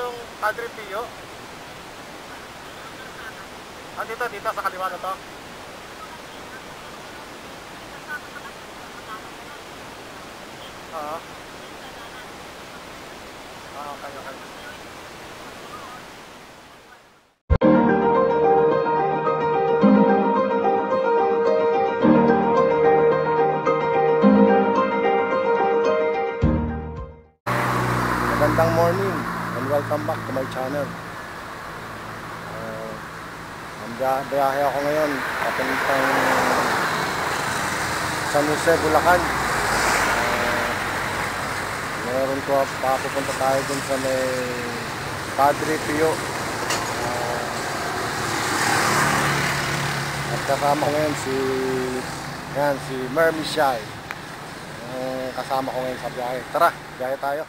yung Padre Pio. Ah, dito, dito sa kaliwa na to. Oo. Oo, kayo, kayo. Magandang morning and welcome back to my channel. Biyahe ako ngayon patungtang San Jose, Bulacan. Meron ko papupunta tayo dun sa may Padre Pio. At kasama ko ngayon si Mermishay. Kasama ko ngayon sa biyahe. Tara, biyahe tayo.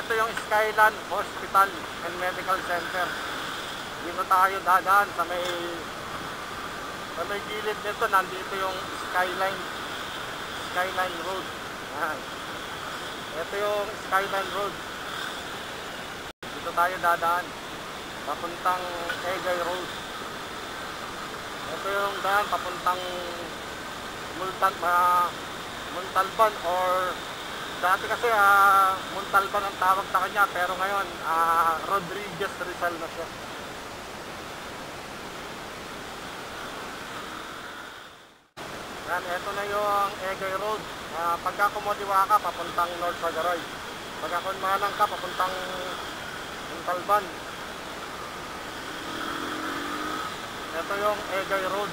Ito yung Skyline Hospital and Medical Center. Dito tayo dadaan sa may gilid nito. Nandito yung Skyline Road. Ayan. Ito yung Skyline Road. Dito tayo dadaan papuntang Egay Road. Ito yung daan papuntang Montalban or dati kasi Montalban ang tawag sa kanya, pero ngayon Rodriguez Rizal na siya. Yan, eto na yung Egay Road. Pagka kumuliwa ka, papuntang North Agaroy. Pagka kumanan ka, papuntang Montalban. Eto yung Egay Road.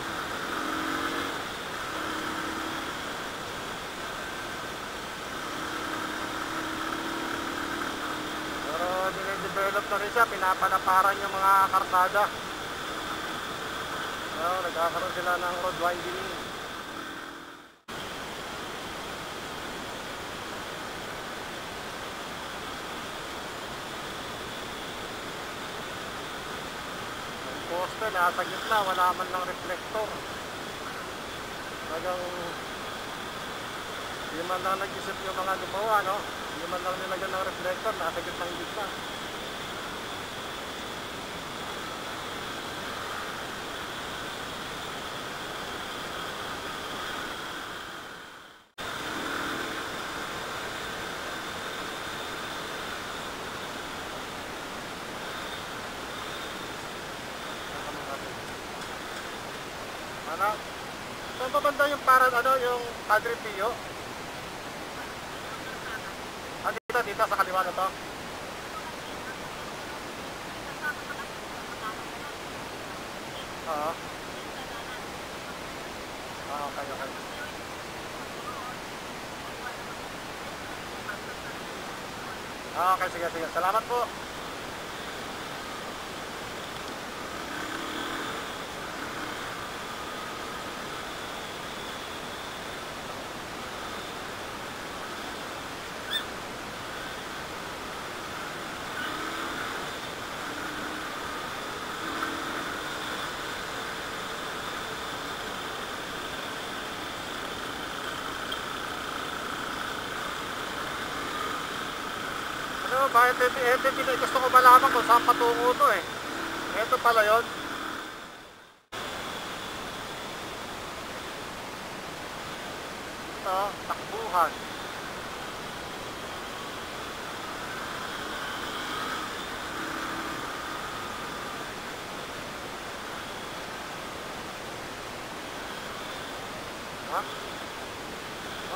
Develop na rin siya, pinapalaparan yung mga kartada. So, nagkakaroon sila ng road widening. Ang poste, nasa gitna, wala man ng reflector. Talagang hindi man lang nag-isip yung mga gumawa, no? Hindi man lang nilagyan ng reflector, nasa gitnang gitna. Ano? Saan pa banda yung para, ano, yung Padre Pio? Andito, dito, sa kaliwa na to. Oo. Ah, okay, okay. Ah, okay, sige, sige. Salamat po. Bakit gusto ko malaman kung saan patungo ito eh. Ito pala yun. Ito, takbuhan. Ha?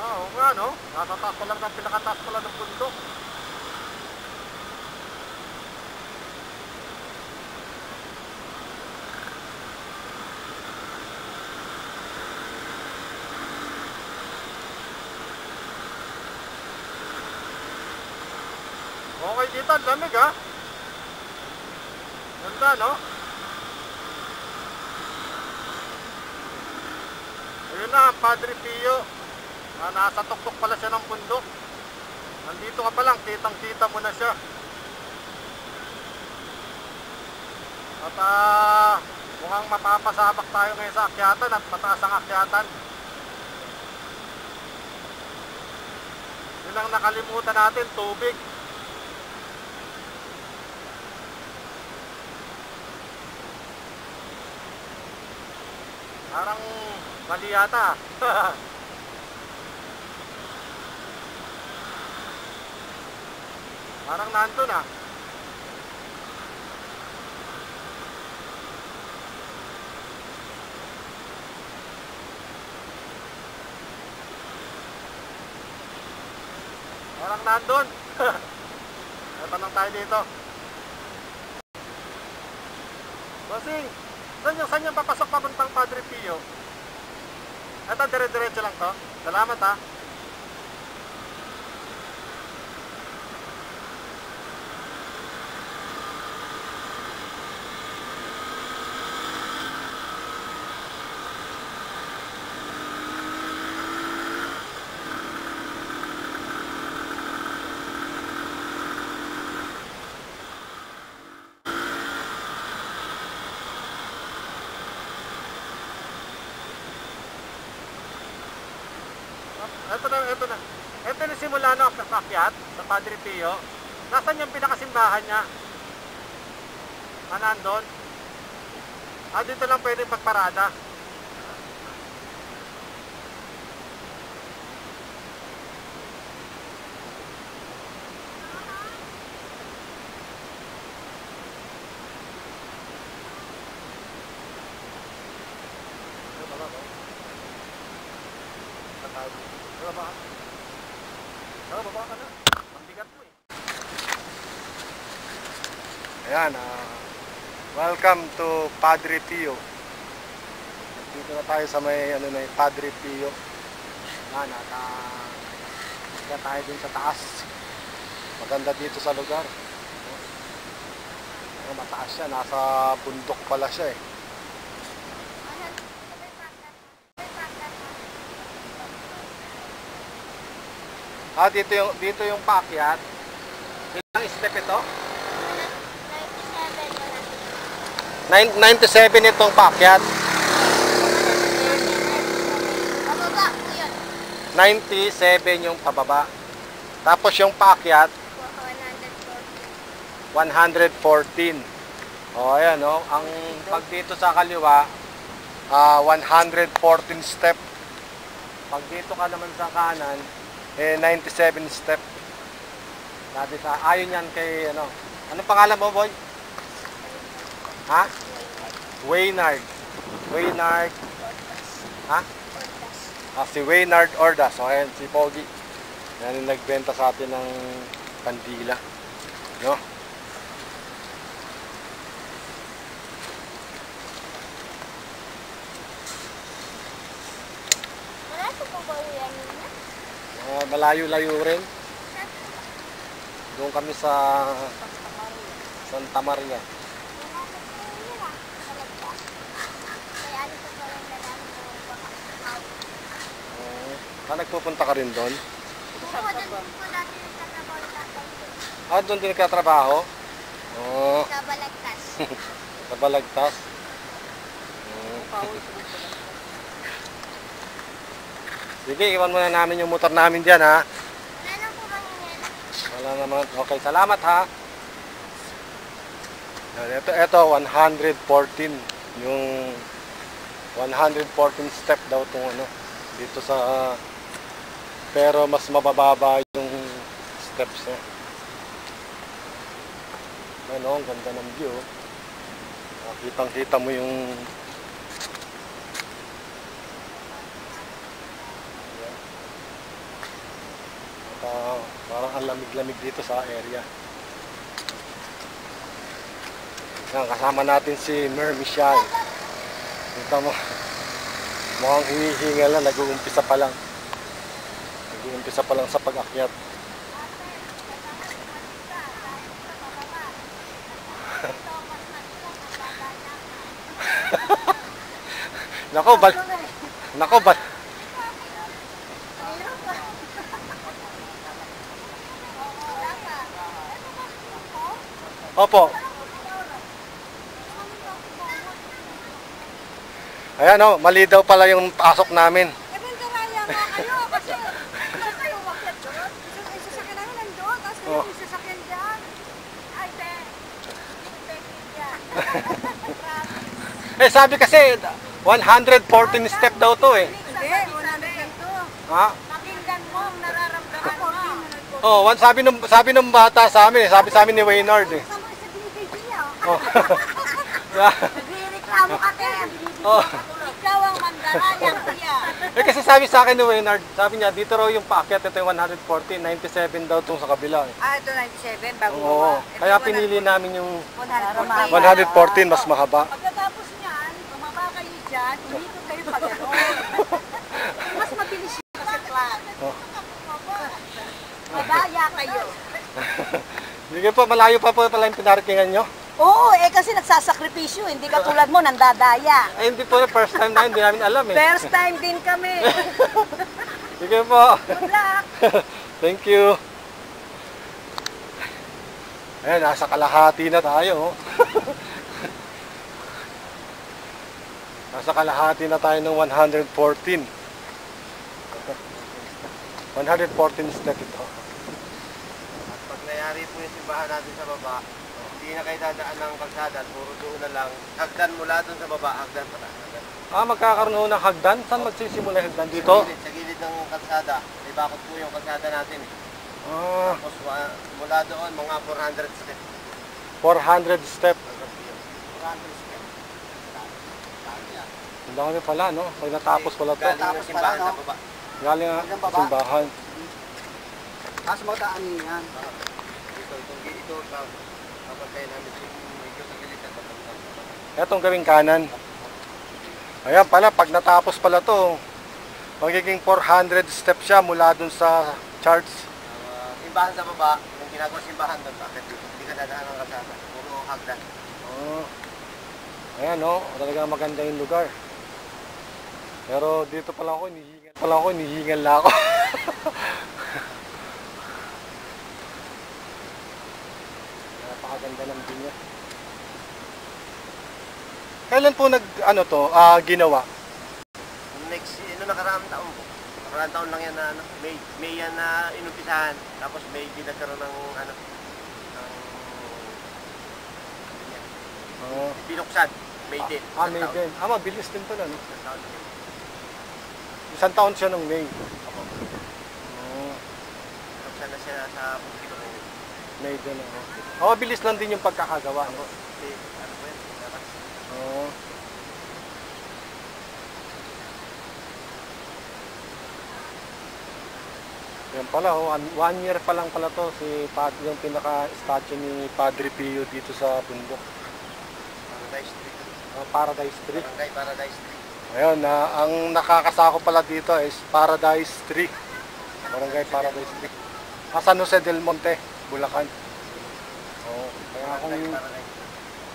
Oo nga no. Nasa taas ko lang ng pinakataas ko lang ng bundok. Okay dito, ang lamig ha. Ganda no? Ayun na, Padre Pio. Nasa tuktok pala siya ng bundok. Nandito ka pa lang, kitang kita mo na siya. At mukhang mapapasabak tayo ngayon sa akyatan at mataas ang akyatan. Yun ang nakalimutan natin, tubig. Parang mali yata. Parang nandun ah. Parang nandun. Tanong tayo dito. Bossing! Saan yung papasok papuntang Padre Pio? Ito, dire-diretso lang to. Salamat ha. Ito na. Ito na simula na ako sa akyat, sa Padre Pio. Nasaan yung pinakasimbahan niya? Anaan doon? Ah, dito lang pwede magparada. Ayan, welcome to Padre Pio. Dito na tayo sa may ano na, Padre Pio. Ayan, at dito tayo dun sa taas. Maganda dito sa lugar. Ayan, mataas siya, nasa bundok pala siya eh. Ah, dito yung paakyat. Ilang step ito? 97 itong paakyat. 97 yung pababa. Tapos yung paakyat 114. Oh, ayan oh. Ang pag dito sa kaliwa 114 step. Pag dito ka naman sa kanan eh 97 step. Sabi sa ayon yan kay ano. Anong pangalan mo, boy? Ha? Wainard. Wainard Ha? Si Wainard Ordas. So, ayan, si Pogi. Yan yung nagbenta sa atin ng kandila. No? Malayo-layo rin. Doon kami sa Santa Maria. Nagpupunta ka rin doon? Doon din nagkatrabaho? Oo. Tabalagtas. Tabalagtas? Sige, iwan muna namin yung motor namin dyan, ha? Wala na po bang wala naman. Okay, salamat, ha? Ito, 114. Yung 114 step daw itong ano. Dito sa... pero mas mabababa yung steps niya. Ano, ang ganda ng view. Kitang-kita mo yung parang ang lamig-lamig dito sa area. Yan, kasama natin si Mermishay. Kita mo. Mukhang hinihingal na, nag-uumpisa pa lang. Umpisa pa lang sa pag-akyat. Nako, bal... Nako, bal... Opo. Ayan o, mali daw pala yung pasok namin. Eh sabi kasi 114 step daw to eh. Hindi, 102. Ha? Pakinggan mo, nararamdaman mo. Oh, sabi nung bata sa amin, sabi sa amin ni Wainard eh. Oh. Nagrereklamo ka din. Oh. Ikaw ang mandaraya niya. Eh kasi sabi sa akin ni Wainard, sabi niya dito raw yung paakyat, ito yung 114, 97 daw tong sa kabila eh. Ito 97 bago. Oo. Kaya pinili namin yung 114 mas mahaba. Dito kayo pa gano'n. Mas mabilis yung masaklan. Madaya kayo. Sige po, malayo pa po pala yung pinaratingan nyo? Oo, eh kasi nagsasakripisyo. Hindi ka tulad mo, nandadaya. Eh hindi po, first time na hindi namin alam eh. First time din kami. Sige po. Good luck. Thank you. Ayan, nasa kalahati na tayo. Nasa kalahati na tayo ng 114. 114 step ito. At pag nangyari po yung simbahan natin sa baba, hindi na kayo dadaan ng kalsada, puro doon na lang. Hagdan mula doon sa baba, hagdan pa lang. Magkakaroon ho ng hagdan? Saan magsisimula yung hagdan? Dito? Sa gilid ng kalsada. May bakot po yung kalsada natin eh. Tapos mula doon, mga 400 step. 400 step. 400 step. Ang dami pala, no? Pag natapos pala ito. Natapos pala, no? Galing na simbahan. Kaso magdaan yan. Ito, kapag kayo namin medyo nagilitan. Itong gawing kanan. Ayan pala, pag natapos pala ito, magiging 400 steps siya mula dun sa charts. Simbahan sa baba, kung ginagawa simbahan doon, bakit hindi ka dadaan ng kasama? Puro hagdan. Ayan, no? Talaga maganda yung lugar. Pero dito pala ako, hinihingal na ako. Napakaganda ng view niya. Kailan po ginawa? Nakaraang taon po. Nakaraang taon lang yan na, May yan na inumpisahan. Tapos May ginagkaroon ng, binuksan. May din. May din. Mabilis din pala, no? Isang taon siya nung May. Binuksan na siya sa Pagkino ngayon. May din, mabilis lang din yung pagkakagawa. Yan pala, oh, 1 year pa lang pala to si Padre, yung pinaka-statue ni Padre Pio dito sa bundok. Paradise Street. Paradise Street. Paradise Street. Ayun, ang nakakasako pala dito is Paradise Street. Barangay Paradise Street. San Jose Del Monte, Bulacan. Oh,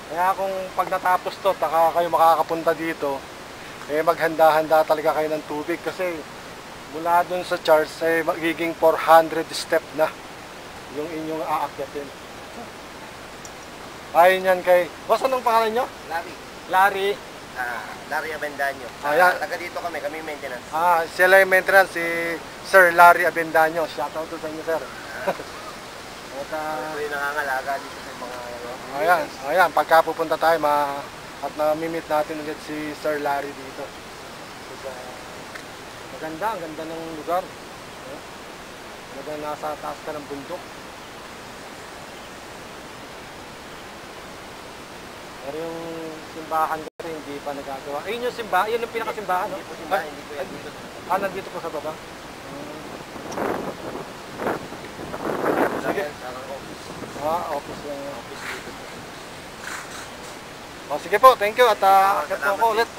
kaya kung pag natapos to, taka kayo makakapunta dito, eh maghanda-handa talaga kayo ng tubig kasi mula dun sa charts ay magiging 400 step na yung inyong aakyatin. Ayun yan kay... Basta nung pangalan nyo? Larry. Larry? Larry Abendanio. Taga dito kami, kami maintenance. Sila yung maintenance, si Sir Larry Abendanio. Shout out to sa inyo, sir. Ito yung nangangalaga dito sa mga... Ayan, pagka pupunta tayo at na-meet natin ulit si Sir Larry dito. Maganda, ang ganda ng lugar. Maganda, nasa taas ka ng bundok. Pero yung simbahan dito hindi pa nagagawa. Ayun yung simbahan, yun yung pinakasimbahan, no? Hindi po simbahan, hindi po yan dito. Nandito po sa baba? Sige. Office lang yung office dito. Sige po, thank you at akit po ako ulit.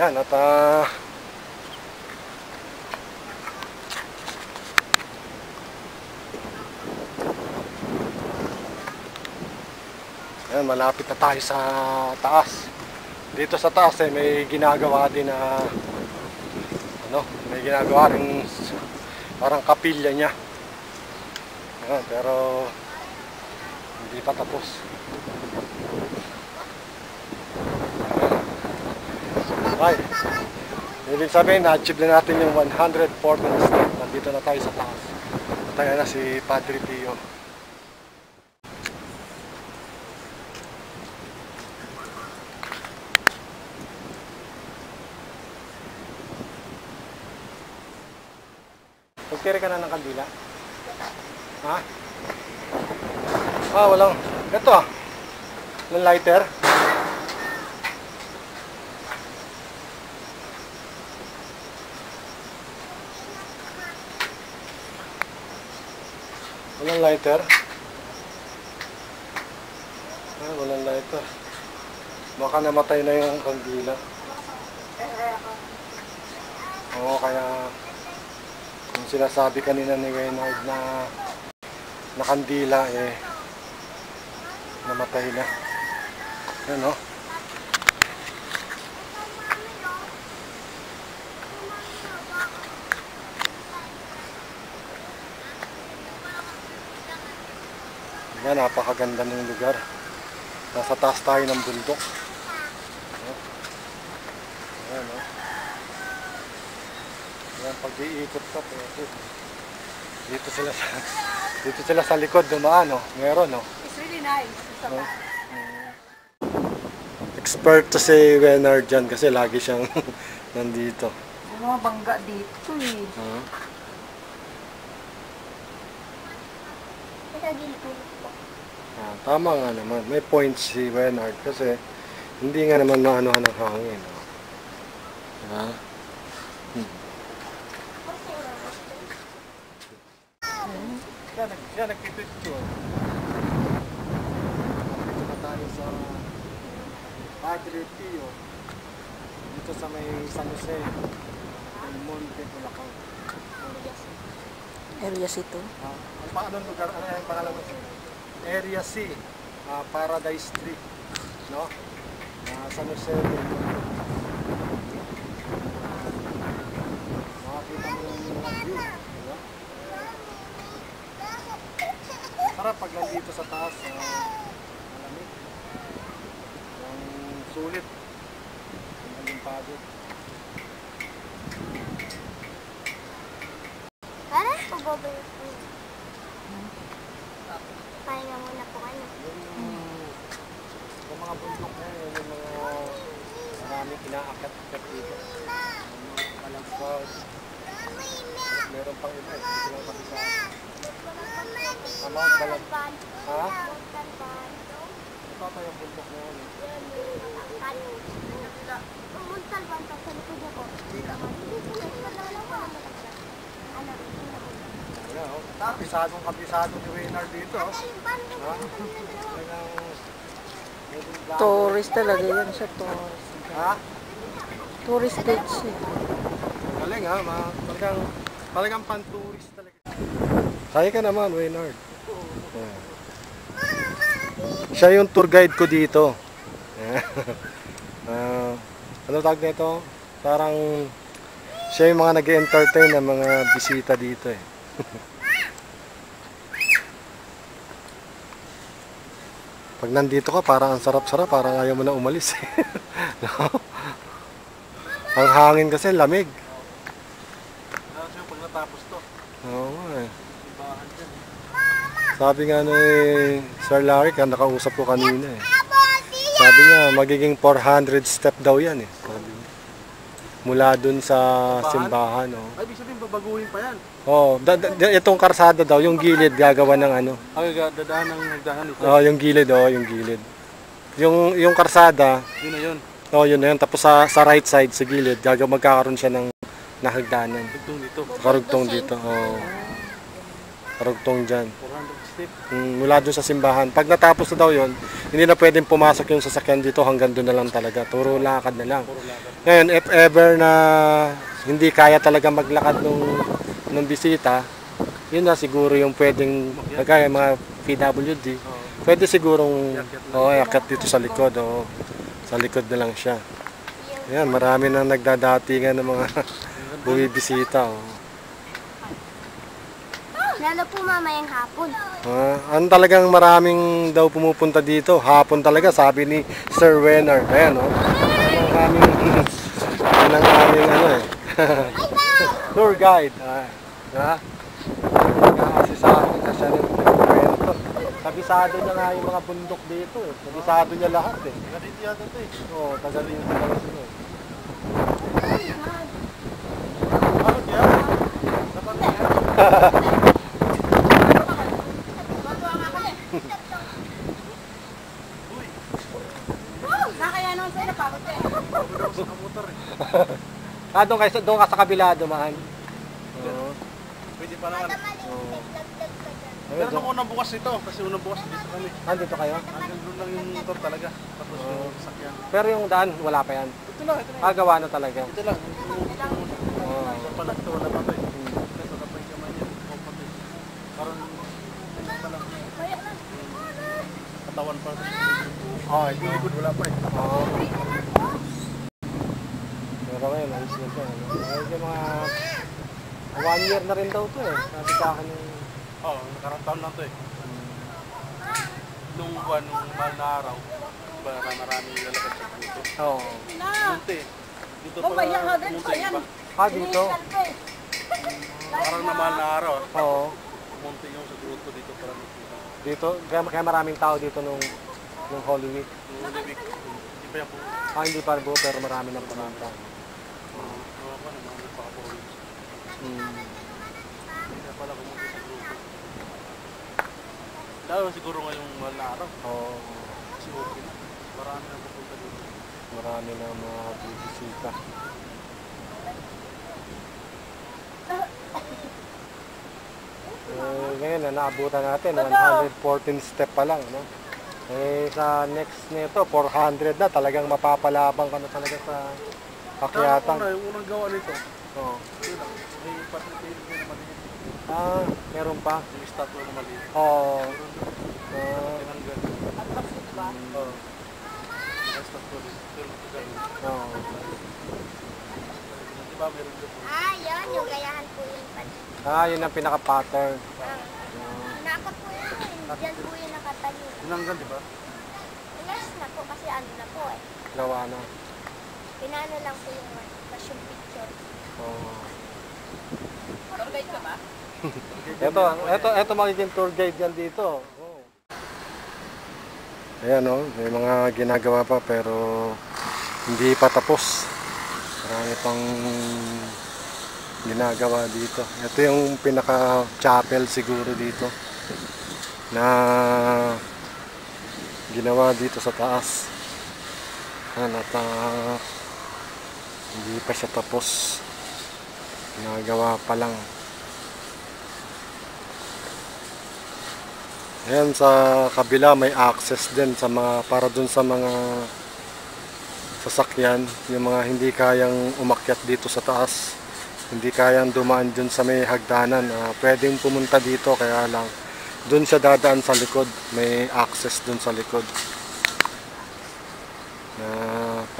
Ayan, at ayan, malapit na tayo sa taas. Dito sa taas may ginagawa din na may ginagawa rin parang kapilya niya. Ayan, pero hindi pa tapos. Ay, ibig sabihin na-achieve na natin yung 140 step. Nandito na tayo sa taas. Pataya na si Padre Pio. Pagkiri ka na ng kandila? Ha? Walang. Ito ng lighter. Walang lighter. Walang lighter. Baka namatay na yung kandila. Oo, kaya yung sinasabi kanina ni Wainard na kandila eh namatay na. Yan, no? Yan, napakaganda ng lugar. Nasa taas tayo ng bundok. Ayan, o. Ayan, pag-iikot ka, dito sila sa likod, dumaan, o. Meron, o. It's really nice. Expert to si Wainard dyan kasi lagi siyang nandito. May mga bangga dito, eh. Tama nga naman, may points si Wainard kasi hindi nga naman maanohan ng hangin. Siya nagpipicture. Dito na tayo sa Padre Pio. Dito sa may San Jose Del Monte, Bulacan. Area C to? Ang pangalan lugar, ano yung pangalan mo? Area C, Paradise Street, no? San Jose Del Monte. Makakita mo yung mga view, diba? Sarap pag nandito sa taas, malamig. Ang sulit, ang alimpado. Parang pababalik po. Pahinga muna po kayo. Yung mga bundok na yun, yung mga maraming inaakat-akat dito. Walang clouds. Meron pang iba eh. Dito lang pati sa Montalban. Ha? Montalban. Ito pa yung bundok na yun. Montalban, tapos sa likod ako. kabisadong ni Wainard dito. Tourist talaga yan siya, tourist. Ha? Tourist page siya. Galing ha, talagang pan-tourist talaga. Kaya ka naman, Wainard. Yeah. Siya yung tour guide ko dito. Yeah. Ano tawag nito? Parang siya yung mga nag-entertain ng mga bisita dito eh. Pag nandito ka, parang ang sarap-sarap, parang ayaw mo na umalis. No? Ang hangin kasi, lamig. Lalo siya pag natapos to. Oo eh. Sabi nga ni Sir Larry, nakausap ko kanina eh. Sabi niya, magiging 400 step daw yan eh. Sabi mula dun sa simbahan. Oh. Ay, ibig sabihin, babaguhin pa yan. Oo, itong karsada daw, yung gilid gagawa ng ano. Ay, dadaan ng nagdaan ito. Oo, yung gilid, oo, yung gilid. Yung karsada, yun na yun. Oo, yun na yun. Tapos sa right side, sa gilid, magkakaroon siya ng nahagdanan. Karugtong dito. Karugtong dito, oo. Karugtong dyan. 400 step. Mula dun sa simbahan. Pag natapos na daw yun, hindi na pwedeng pumasok yung sasakyan dito, hanggang doon na lang talaga. Turo lakad na lang. Ngayon, if ever na hindi kaya talaga maglakad nung bisita, yun na siguro yung pwedeng, kagaya mga PWD, pwede sigurong yakat dito sa likod. Oh, sa likod na lang siya. Ayan, marami nang nagdadatingan ng mga bumibisita. Oh. Lalo po mamayang hapon. Ano talagang maraming daw pumupunta dito. Hapon talaga, sabi ni Sir Wainard. Ayan, o. Ang aming ano eh. Tour guide. Ha? Kasi sa akin, kasi ano yung nagkwento. Kabisado na nga yung mga bundok dito. Kabisado niya lahat eh. Tagalito yata ito eh. Oo, tagalito na lang sila eh. Ano kaya? Napag-iyan? Doon ka sa kabila, dumaan. Pwede pa naman. Pero nung unang bukas ito, kasi unang bukas dito kami. Dito kayo? Doon lang yung motor talaga. Tapos yung sakyan. Pero yung daan, wala pa yan? Ito lang, ito lang. Gawa na talaga. Ito lang. Isang palag ito, wala pa tayo. Kasi wala pa yung kaman yan. Karoon, ito pa lang. Katawan pa. Ito yung likod, wala pa eh. Ngayon, ayos na ito. Ayos yung mga 1 year na rin daw ito eh. Sabi sa akin yung... Oo, nakarang taon lang ito eh. Nung buwan, nung mahal na araw, marami lalakad sa dito. Oo. Munti. Dito pa lang, munti iba. Dito? Parang na mahal na araw. Oo. Munti yung sa gruto dito para nakita. Dito? Kaya maraming tao dito nung Holy Week? Nung Holy Week. Hindi pa yan po. Hindi pa po, pero marami na pumunta. Kaya pala kumunta sa grupo. Dahil siguro ngayong mahal na araw. Oo. Kasi okay na. Marami na pupunta dito. Marami na mga bibisita. Ngayon na naabutan natin. 114 step pa lang. No? Sa next nito, 400 na. Talagang mapapalabang ka na talaga sa akyatang. Yung unang gawa nito. Oo. Meron pa? Yung statue na maliit. Oo. Yun, yung gayahan po yun pa. Yun ang pinaka-pattern. Nakakot po yun. Diyan po yun nakatayo. Yun hanggang, di ba? Yes na po, kasi ano na po eh. Gawa na. Pinano lang po yung passion picture. Tour guide ka ba? Ito magiging tour guide yan dito. Ayan o, may mga ginagawa pa pero hindi pa tapos. Marami pang ginagawa dito. Ito yung pinaka-chapel siguro dito na ginawa dito sa taas. Hindi pa siya tapos. Nagawa pa lang. Ayan, sa kabila may access din sa mga, para dun sa mga sasakyan, yung mga hindi kayang umakyat dito sa taas, hindi kayang dumaan dun sa may hagdanan, pwedeng pumunta dito, kaya lang dun siya dadaan sa likod, may access dun sa likod.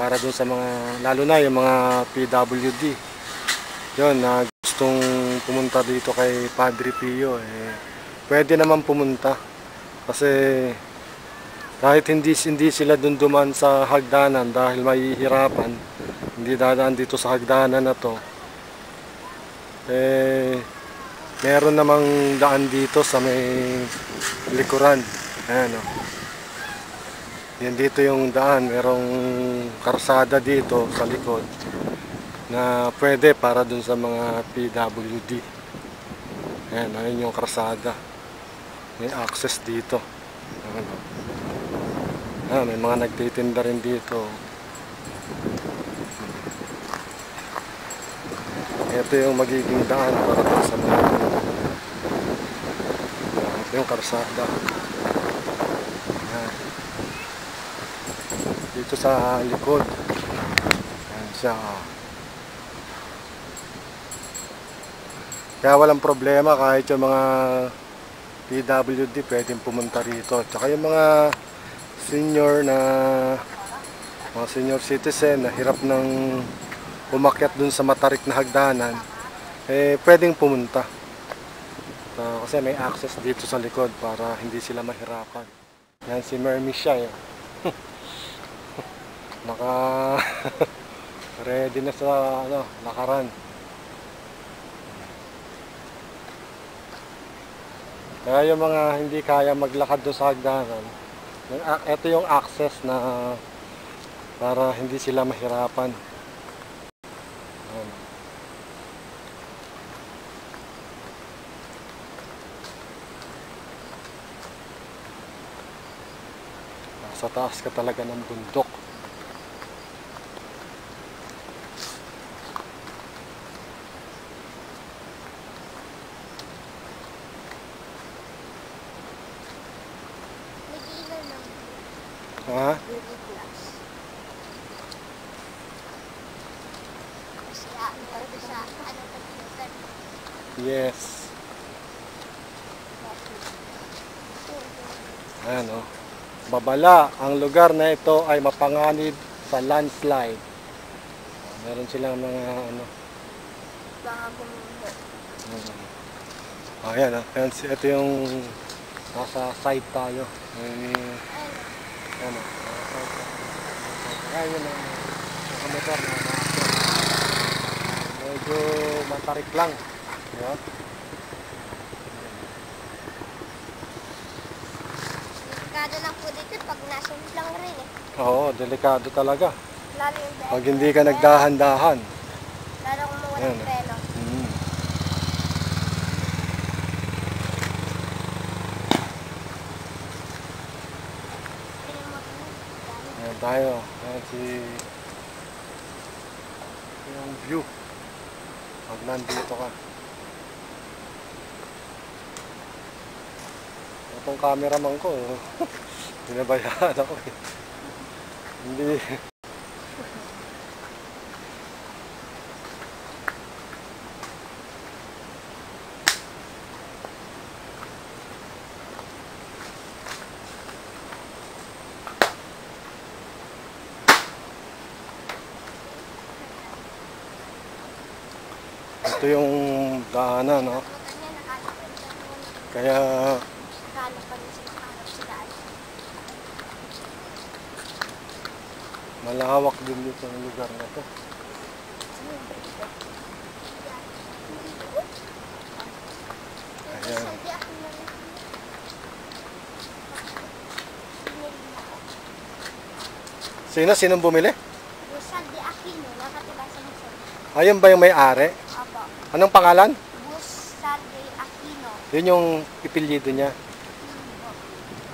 Para dun sa mga, lalo na yung mga PWD yun, na gustong pumunta dito kay Padre Pio, pwede naman pumunta. Kasi kahit hindi sila dun dumaan sa hagdanan dahil may hirapan, hindi dadaan dito sa hagdanan na to, meron namang daan dito sa may likuran. Ayan o. Yan dito yung daan, merong karsada dito sa likod na pwede para dun sa mga PWD. Ayan, ayun yung karsada. May access dito. Ayan o. Ah, may mga nagtitinda rin dito. Ito yung magiging daan para sa mga, ito yung karsada. Ayan. Dito sa likod. Ayan siya. Kaya walang problema kahit yung mga PWD pwedeng pumunta rito. Tsaka yung mga senior na, mga senior citizen na hirap ng umakyat dun sa matarik na hagdanan, pwedeng pumunta. Kasi may access dito sa likod para hindi sila mahirapan. Yan si Mermishay. Naka ready na sa ano, lakaran. Kaya yung mga hindi kaya maglakad doon sa hagdanan, ito yung access na para hindi sila mahirapan. Sa taas ka talaga ng bundok. Ha? Yes. Ano? Babala, ang lugar na ito ay mapanganib sa landslide. Meron silang mga ano. Ayan, ayan, ito yung nasa side tayo. Ano? Ayan ang motor na medyo matarik lang. Diba? Delikado lang po dito pag nasunod lang rin eh. Oo, delikado talaga. Pag hindi ka nagdahan-dahan. Lalo kung mawalang preno. Tayo, ayan yung view pag nandito ka. Itong cameraman ko, binabayaan ako eh. Hindi. Ito yung daanan, no? Kaya malawak din dito ang lugar na ito. Ayan. Sino? Sinong bumili? Busad de Aquino. Ayun ba yung may-ari? Anong pangalan? Busad de Aquino. Yun yung ipilyido niya.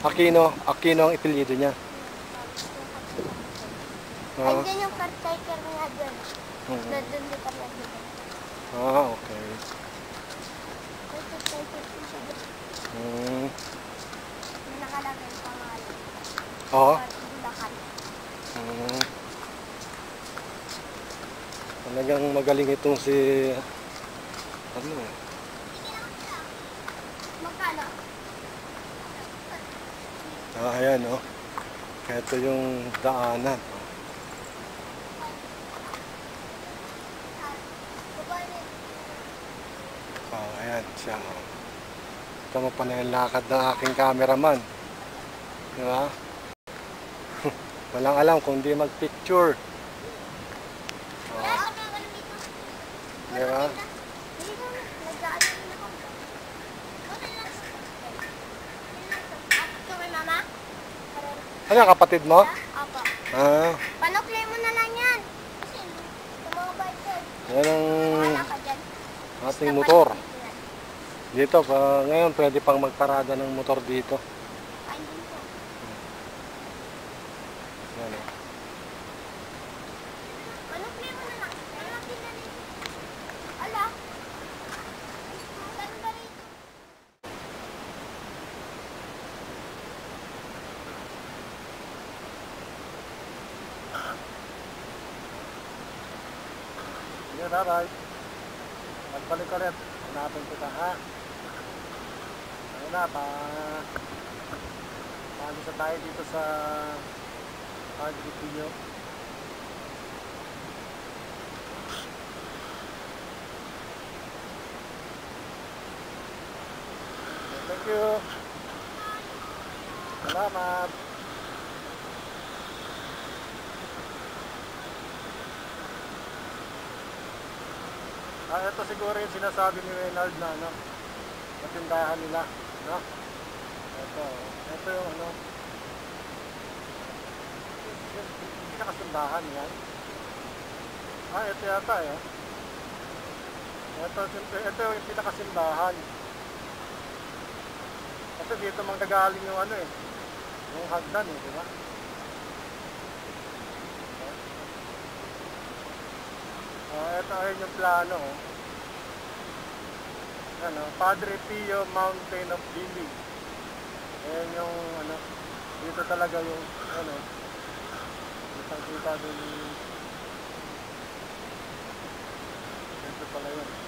Aquino. Aquino ang ipilyido niya. And then yung caretaker nga doon. Doon di pa nga doon. Ah, okay. nakalagay ang pangalan. Oo. Bulacan. Talagang magaling itong si... Ano eh? Magkano? Ayan o. Ito yung daanan. Ayan siya. Tama pa na yung lakad ng aking cameraman. Diba? Walang alam kung di magpicture. Diba? Ano yung kapatid mo? Opo. Ah. Panuklay mo na lang yan. Kasi tumabay ka. Yan ang ating motor. Dito, ngayon pwede pang magparada ng motor dito. Yan o. Panuklay mo na lang. Panuklay na dito. Ala. Maganda rito. Yan, aray. Magbalik ulit. Hanapin kita ha. Wala pa. Pagkita tayo dito sa Padre Pio. Thank you. Salamat. Ah, ito siguro yung sinasabi ni Wainard na ano, matindahan nila. No? Ito yung ano, yung pinakasundahan yan. Ah, ito yata eh. Ito yung pinakasundahan. Kasi dito manggagaling yung ano eh, yung hagdan eh, di ba? Ito ayun yung plano. Ano, Padre Pio, Mountain of Healing. Ayan yung ano, dito talaga yung ano, dito pala yun.